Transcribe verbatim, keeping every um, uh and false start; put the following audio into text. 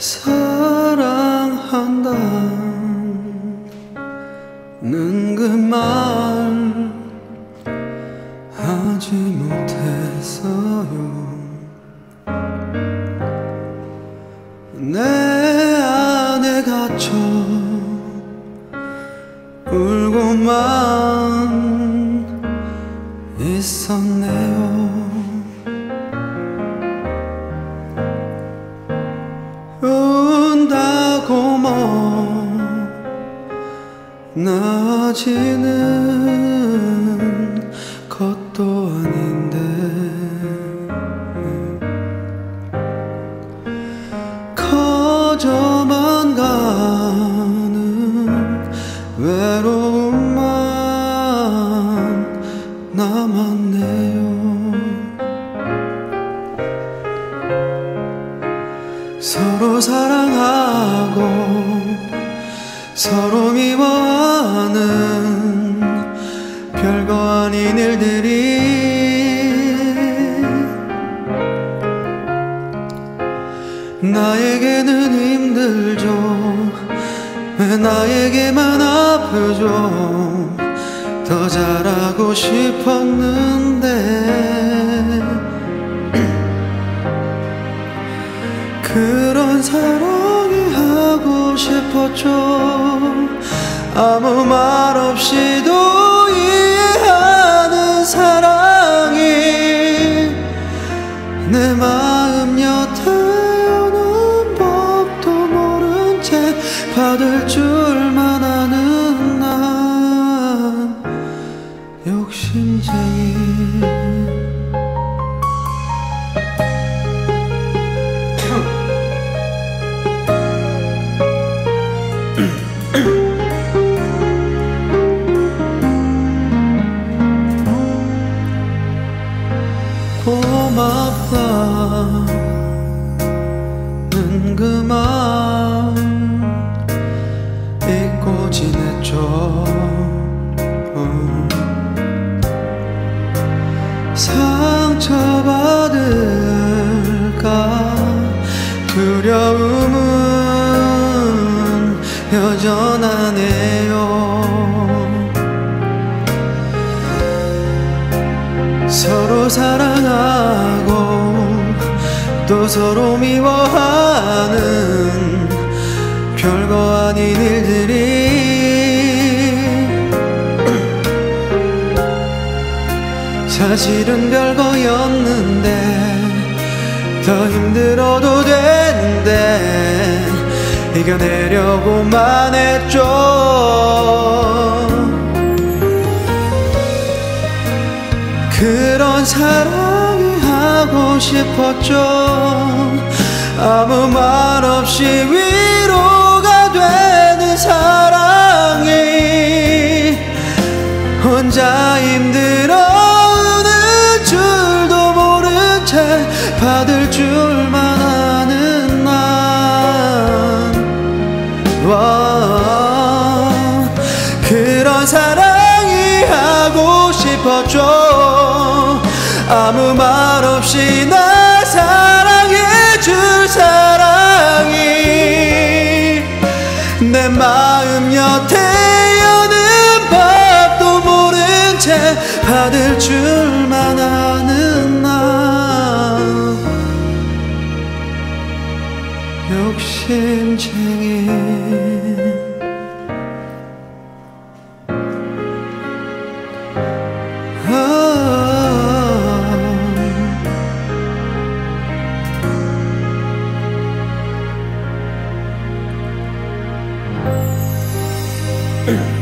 사랑한다 는 그 말 하지 못했어요. 내 안에 갇혀 울고만 있었네요. 나아지는 것도 아닌데 커져만 가는 외로움만 남았네요. 서로 사랑하고 서로 미워하는 별거 아닌 일들이 나에게는 힘들죠. 왜 나에게만 아프죠. 더 잘하고 싶었는데 그런 사랑이 하고 싶었죠. 아무 말 없이도 이해하는 사랑이 내 마음 여태우는 법도 모른 채 받을 줄만 아는 난 욕심쟁이. 고맙다는 그 말 잊고 지냈죠. 상처받을까 두려움은 여전하네요. 서로 사랑하고 또 서로 미워하는 별거 아닌 일들이 사실은 별거였는데 더 힘들어도 되는데 이겨내려고만 했죠. 그런 사랑이 하고 싶었죠. 아무 말 없이 위로가 되는 사랑이 혼자 힘들어하는 줄도 모른 채 받을 줄만 아는 난 와, 그런 사랑이 하고 싶었죠. 아무 말 없이 날 사랑해줄 사랑이 내 마음 여태 여는 밥도 모른 채 받을 줄만 아는 난 욕심쟁이. Yeah.